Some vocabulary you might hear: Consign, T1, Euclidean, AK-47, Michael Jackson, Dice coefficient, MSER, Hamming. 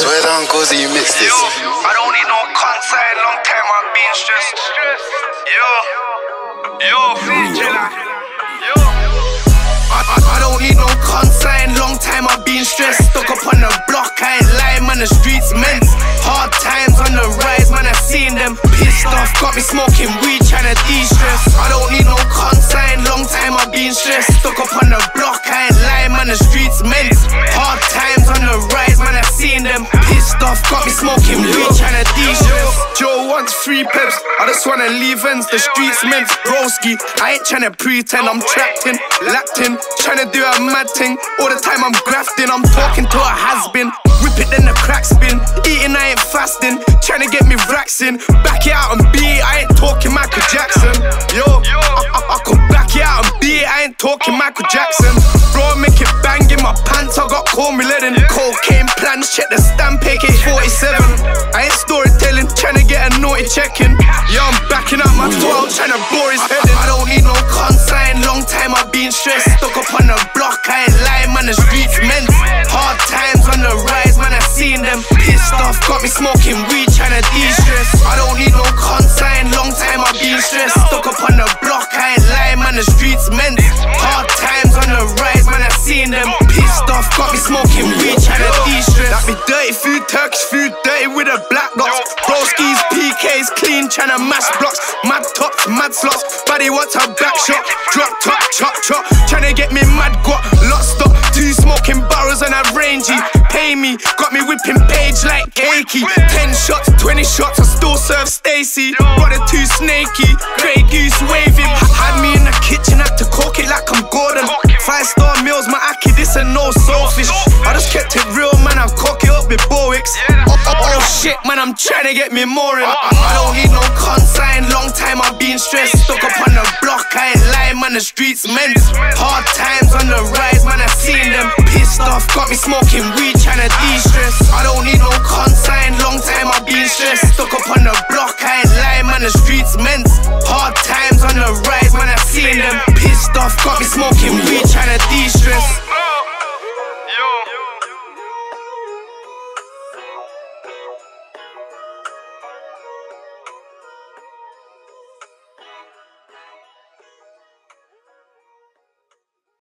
Swear down, Cozy, you mixed this. I don't need no Consign, long time I've been stressed. I don't need no Consign, long time I've been stressed. Stuck up on the block, I ain't lying, man, the streets men's. Hard times on the rise, man, I seen them. Pissed off, got me smoking weed, tryna de-stress. I don't need no Consign, long time I've been stressed. Stuck up on the block, I ain't lying, man, the streets men's. Hard times on the rise, man, I seen them. Pissed off, got me smoking weed, tryna de-stress. Joe wants 3 peps, I just wanna leave ends. The streets men's. Broski, I ain't tryna pretend. I'm trapped in, lapped in, tryna do a mad thing. All the time I'm grafting, I'm talking to a has-been. Rip it then the crack spin. Eating, I ain't fasting. Tryna get me racks in. Back it out and beat it, I ain't talking Michael Jackson. Yo, I could back it out and beat it, I ain't talking Michael Jackson. Bro, make it bang in my pants, I got cornmeal in. Cocaine plans, check the stamp, AK-47. I ain't storytelling, tryna get a naughty check-in. Yeah, I'm backing out my 12, tryna blow his head in. I don't need no consign, long time I've been stressed. Stuck up on the block, I ain't lying, man, the streets meant. Hard times on the rise, man, I seen them. Pissed off, got me smoking weed, tryna de-stress. I don't need no consign, long time I've been stressed. Stuck up on the block, I ain't lying, man, the streets meant. Hard times on the rise, man, I seen them. Pissed off, got me smoking weed, tryna de-stress. That be dirty food, Turkish food, dirty with a black box. Broski's, PK's, clean, tryna mash blocks. Mad tops, mad slots, buddy wants a back shot. Drop top, chop chop, tryna get me mad, got lost up. 2 smoking barrels and a rangy. Pay me, got me whipping Page like Akey. 10 shots, 20 shots, I still serve Stacy. Brother too snaky, grey goose waving. Had me in the kitchen, had to cook it like I'm Gordon. 5-star meals, my Aki, this ain't no selfish. I just kept it real, man, I'll cock it up with Bowick's. Oh shit, man, I'm tryna get me more in. I don't need no consign, long time I've been stressed. Stuck up on the block, I ain't lying, man, the streets meant. Hard times on the rise, man, I seen them. Pissed off, got me smoking weed, tryna de-stress. I don't need no consign, long time I've been stressed. Stuck up on the block, I ain't lying, man, the streets meant.